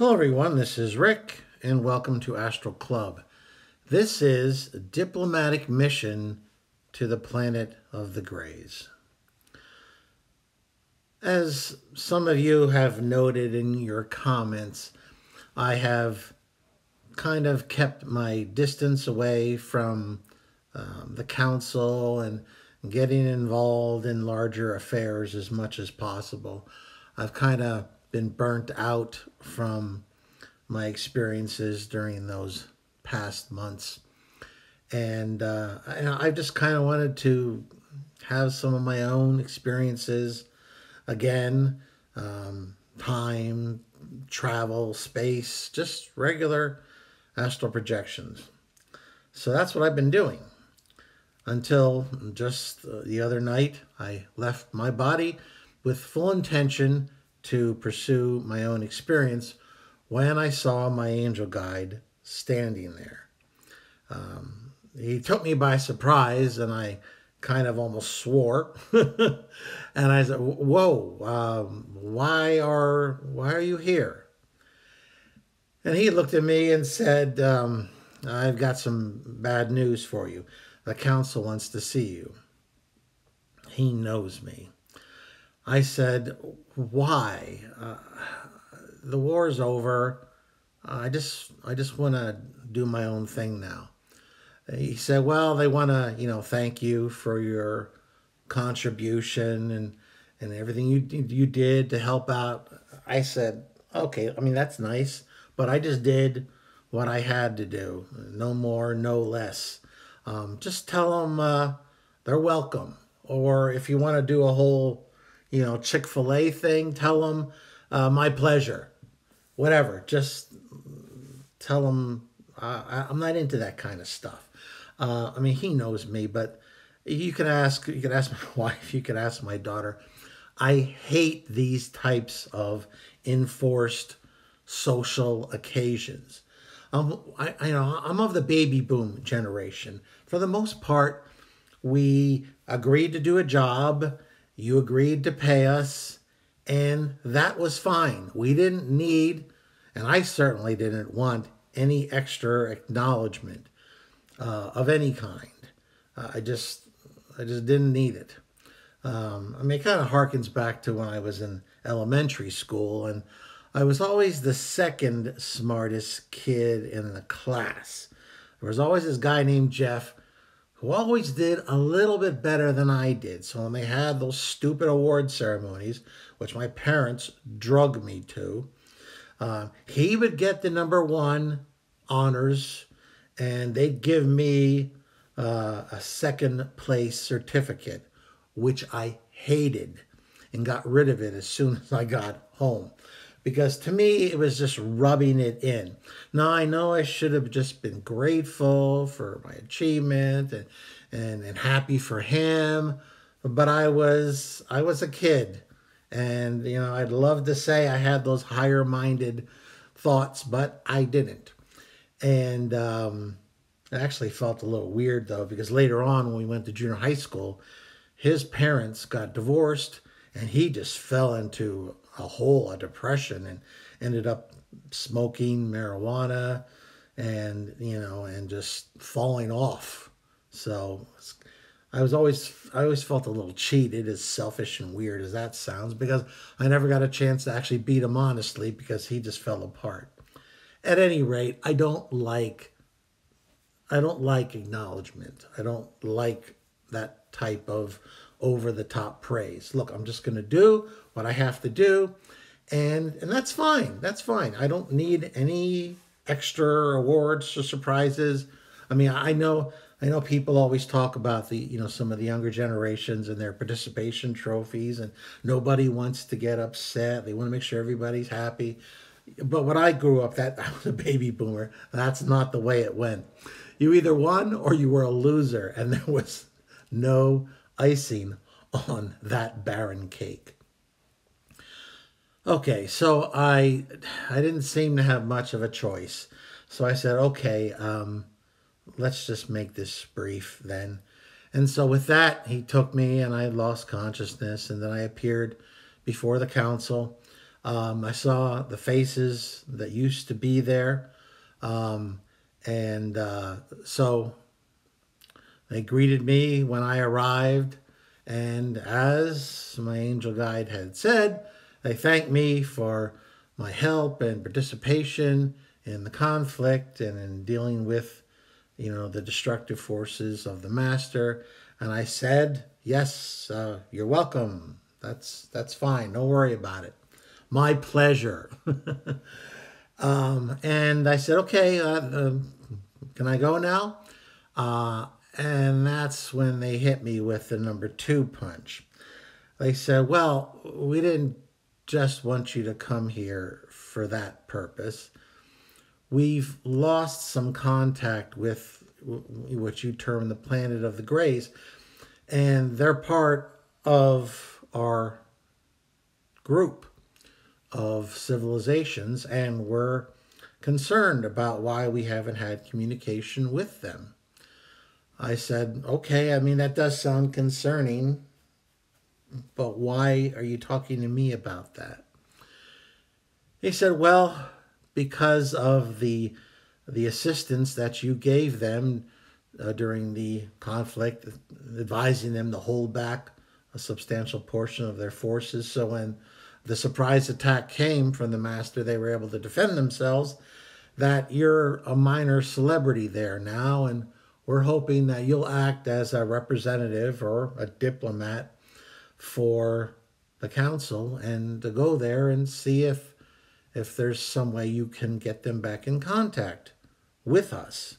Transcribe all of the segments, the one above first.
Hello everyone, this is Rick and welcome to Astral Club. This is a diplomatic mission to the planet of the Grays. As some of you have noted in your comments, I have kind of kept my distance away from the council and getting involved in larger affairs as much as possible. I've kind of been burnt out from my experiences during those past months. And I just kind of wanted to have some of my own experiences again. Time, travel, space, just regular astral projections. So that's what I've been doing. Until just the other night, I left my body with full intention to pursue my own experience when I saw my angel guide standing there. He took me by surprise and I kind of almost swore. And I said, whoa, why are you here? And he looked at me and said, I've got some bad news for you. The council wants to see you. He knows me. I said, why? The war's over. I just want to do my own thing now. He said, well, they want to, you know, thank you for your contribution and everything you did to help out. I said, okay, I mean, that's nice, but I just did what I had to do. No more, no less. Just tell them they're welcome. Or if you want to do a whole, you know, Chick-fil-A thing, tell them my pleasure, whatever. Just tell them I'm not into that kind of stuff. I mean, he knows me, but you can ask my wife, you can ask my daughter. I hate these types of enforced social occasions. I'm of the baby boom generation. For the most part, we agreed to do a job. You agreed to pay us, and that was fine. We didn't need, and I certainly didn't want, any extra acknowledgement of any kind. I just didn't need it. I mean, it kind of harkens back to when I was in elementary school, and I was always the second smartest kid in the class. There was always this guy named Jeff who always did a little bit better than I did. So when they had those stupid award ceremonies, which my parents drugged me to, he would get the #1 honors, and they'd give me a second place certificate, which I hated and got rid of it as soon as I got home. Because to me, it was just rubbing it in. Now, I know I should have just been grateful for my achievement and happy for him. But I was a kid. And, you know, I'd love to say I had those higher-minded thoughts, but I didn't. And I actually felt a little weird, though, because later on when we went to junior high school, his parents got divorced, and he just fell into a hole, a depression, and ended up smoking marijuana and, you know, and just falling off. So I always felt a little cheated, as selfish and weird as that sounds, because I never got a chance to actually beat him honestly because he just fell apart. At any rate, I don't like acknowledgement. I don't like that type of over-the-top praise. Look, I'm just going to do what I have to do, and that's fine. That's fine. I don't need any extra awards or surprises. I mean, I know people always talk about the, you know, some of the younger generations and their participation trophies, and nobody wants to get upset. They want to make sure everybody's happy. But when I grew up, I was a baby boomer. That's not the way it went. You either won or you were a loser, and there was no icing on that barren cake. Okay, so I didn't seem to have much of a choice. So I said, okay, let's just make this brief then. And so with that, he took me and I lost consciousness, and then I appeared before the council. I saw the faces that used to be there. So they greeted me when I arrived. And as my angel guide had said, they thanked me for my help and participation in the conflict and in dealing with, you know, the destructive forces of the master. And I said, yes, you're welcome. That's fine. Don't worry about it. My pleasure. And I said, okay, can I go now? And that's when they hit me with the number 2 punch. They said, well, we didn't just want you to come here for that purpose. We've lost some contact with what you term the planet of the Grays, and they're part of our group of civilizations, and we're concerned about why we haven't had communication with them. I said, okay, I mean, that does sound concerning, but why are you talking to me about that? He said, well, because of the assistance that you gave them during the conflict, advising them to hold back a substantial portion of their forces. So when the surprise attack came from the master, they were able to defend themselves, that you're a minor celebrity there now, and we're hoping that you'll act as a representative or a diplomat for the council and to go there and see if there's some way you can get them back in contact with us.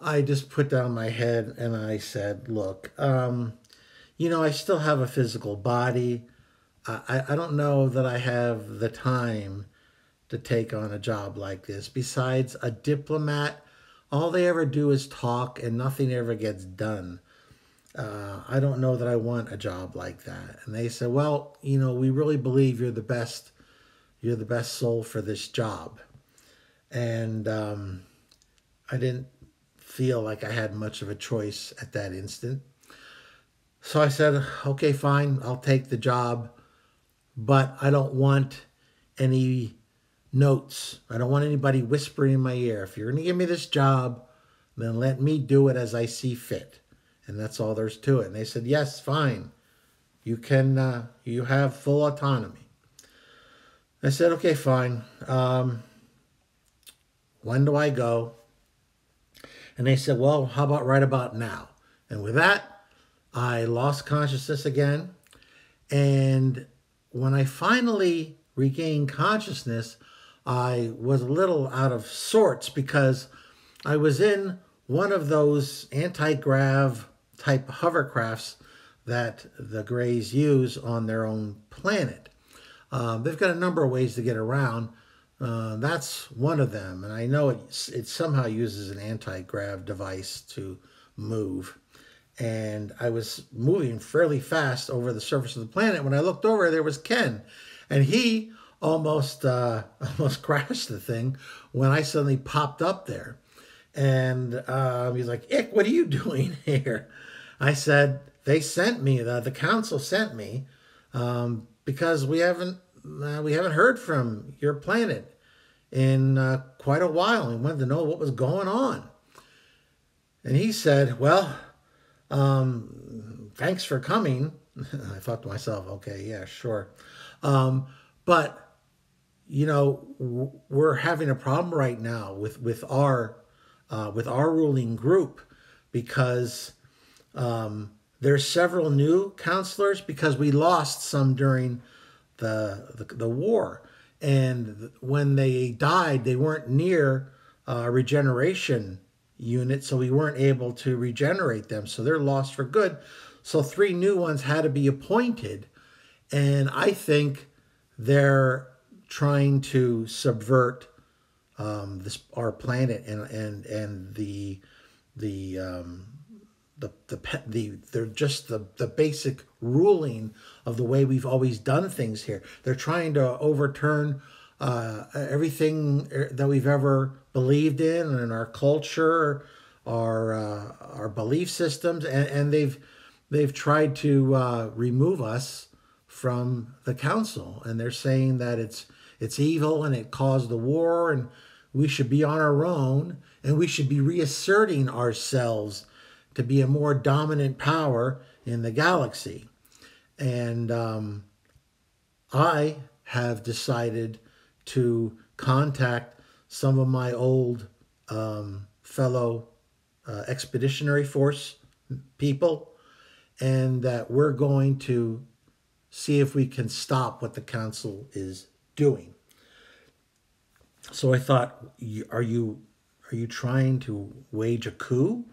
I just put down my head and I said, look, you know, I still have a physical body. I don't know that I have the time to take on a job like this. Besides, a diplomat, all they ever do is talk and nothing ever gets done. I don't know that I want a job like that. And they said, well, you know, we really believe you're the best soul for this job. And I didn't feel like I had much of a choice at that instant. So I said, okay, fine, I'll take the job, but I don't want any notes. I don't want anybody whispering in my ear. If you're going to give me this job, then let me do it as I see fit. And that's all there's to it. And they said, yes, fine. You can, you have full autonomy. I said, okay, fine. When do I go? And they said, well, how about right about now? And with that, I lost consciousness again. And when I finally regained consciousness, I was a little out of sorts because I was in one of those anti-grav type hovercrafts that the Grays use on their own planet. They've got a number of ways to get around. That's one of them. And I know it somehow uses an anti-grav device to move. And I was moving fairly fast over the surface of the planet. When I looked over, there was Ken. And he almost crashed the thing when I suddenly popped up there. And he's like, Ick, what are you doing here? I said, they sent me, the council sent me, because we haven't heard from your planet in quite a while. We wanted to know what was going on. And he said, well, thanks for coming. I thought to myself, okay, yeah, sure. But, you know, we're having a problem right now with our ruling group, because there's several new counselors, because we lost some during the war, and when they died, they weren't near a regeneration unit, so we weren't able to regenerate them, so they're lost for good. So 3 new ones had to be appointed, and I think they're trying to subvert our planet and the basic ruling of the way we've always done things here. They're trying to overturn everything that we've ever believed in our culture, our belief systems, and they've tried to remove us from the council, and they're saying that it's evil and it caused the war and we should be on our own and we should be reasserting ourselves to be a more dominant power in the galaxy. And I have decided to contact some of my old fellow expeditionary force people, and that we're going to see if we can stop what the council is doing. So I thought, are you trying to wage a coup?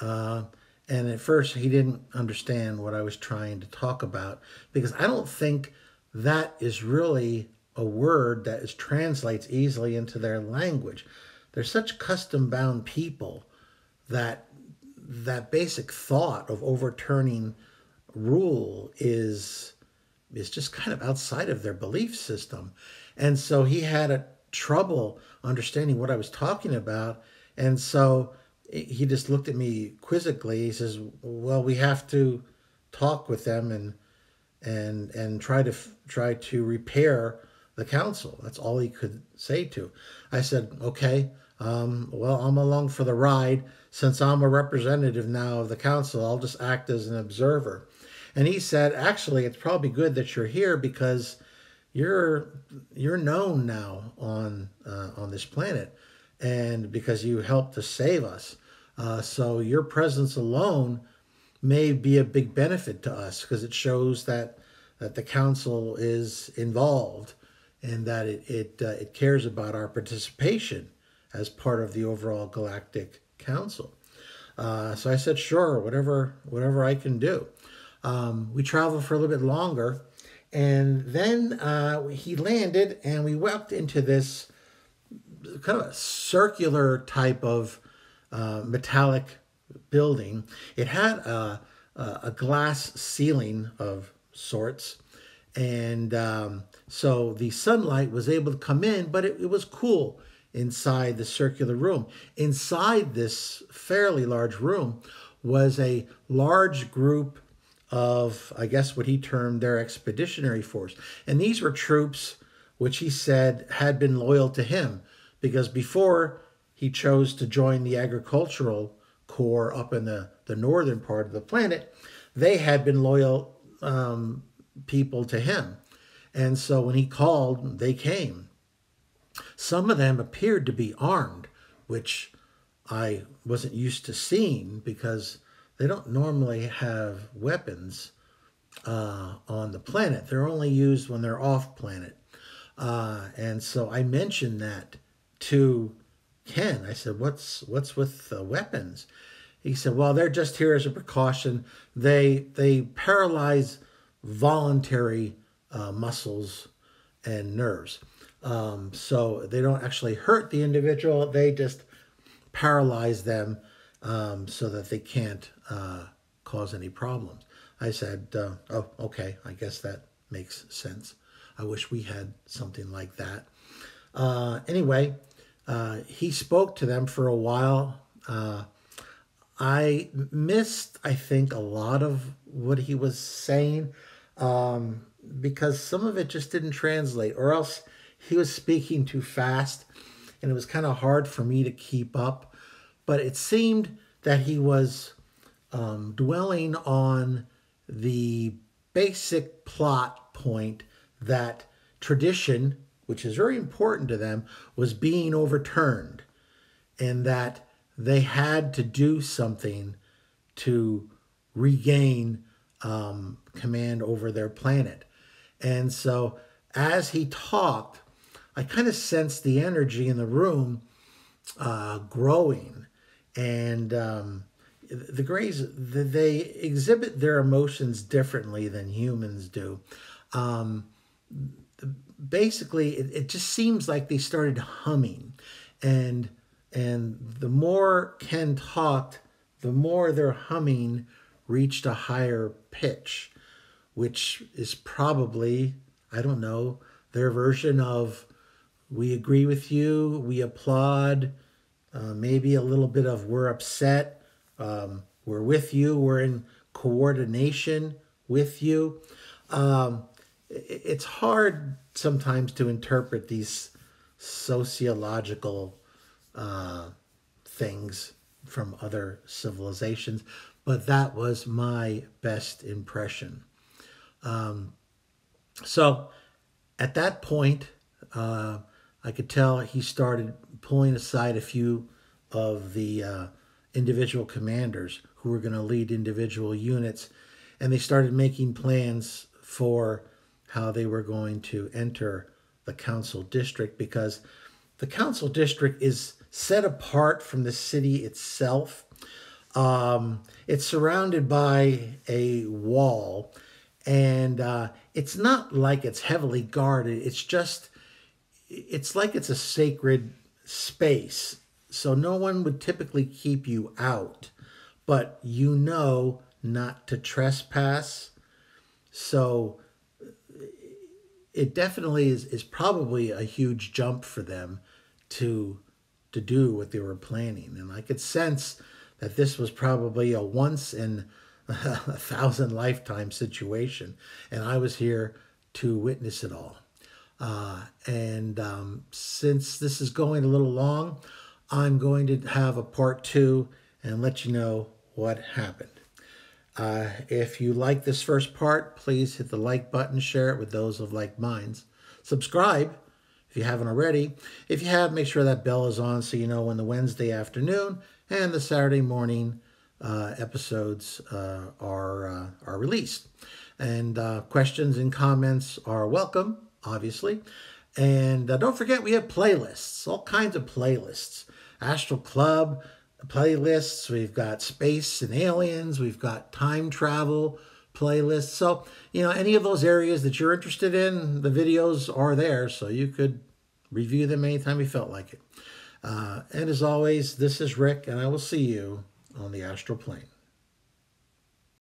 And at first he didn't understand what I was trying to talk about, because I don't think that is really a word that is translates easily into their language. They're such custom-bound people that that basic thought of overturning rule is just kind of outside of their belief system. And so he had a trouble understanding what I was talking about. And so he just looked at me quizzically. He says, well, we have to talk with them and try to repair the council. That's all he could say to. I said, okay, well, I'm along for the ride. Since I'm a representative now of the council, I'll just act as an observer. And he said, actually, it's probably good that you're here, because you're known now on this planet, and because you helped to save us. So your presence alone may be a big benefit to us, because it shows that the council is involved and that it cares about our participation as part of the overall Galactic Council. So I said, sure, whatever I can do. We traveled for a little bit longer, and then he landed, and we walked into this kind of a circular type of metallic building. It had a glass ceiling of sorts, and so the sunlight was able to come in, but it was cool inside the circular room. Inside this fairly large room was a large group of, I guess, what he termed their expeditionary force. And these were troops which he said had been loyal to him, because before he chose to join the agricultural corps up in the northern part of the planet, they had been loyal people to him. And so when he called, they came. Some of them appeared to be armed, which I wasn't used to seeing, because they don't normally have weapons on the planet. They're only used when they're off planet. And so I mentioned that to Ken. I said, what's with the weapons? He said, well, they're just here as a precaution. They paralyze voluntary muscles and nerves. So they don't actually hurt the individual. They just paralyze them so that they can't cause any problems. I said, oh, okay, I guess that makes sense. I wish we had something like that. Anyway, he spoke to them for a while. I missed, I think, a lot of what he was saying because some of it just didn't translate, or else he was speaking too fast and it was kind of hard for me to keep up. But it seemed that he was dwelling on the basic plot point that tradition, which is very important to them, was being overturned, and that they had to do something to regain command over their planet. And so as he talked, I kind of sensed the energy in the room growing. And the Grays, they exhibit their emotions differently than humans do. Basically, it just seems like they started humming, and the more Ken talked, the more their humming reached a higher pitch, which is probably, I don't know, their version of we agree with you, we applaud, maybe a little bit of we're upset, we're with you, we're in coordination with you. it's hard sometimes to interpret these sociological things from other civilizations, but that was my best impression. So at that point, I could tell he started pulling aside a few of the individual commanders who were going to lead individual units, and they started making plans for how they were going to enter the council district, because the council district is set apart from the city itself. It's surrounded by a wall, and it's not like it's heavily guarded. It's just, it's like it's a sacred space. So no one would typically keep you out, but you know not to trespass. So it definitely is probably a huge jump for them to do what they were planning. And I could sense that this was probably a once in a thousand lifetime situation, and I was here to witness it all. Since this is going a little long, I'm going to have a part 2 and let you know what happened. If you like this first part, please hit the like button, share it with those of like minds. Subscribe if you haven't already. If you have, make sure that bell is on so you know when the Wednesday afternoon and the Saturday morning episodes are released. And questions and comments are welcome, obviously. And don't forget, we have playlists, all kinds of playlists. Astral Club playlists, we've got space and aliens, we've got time travel playlists. So, you know, any of those areas that you're interested in, the videos are there, so you could review them anytime you felt like it. And as always, this is Rick, and I will see you on the astral plane.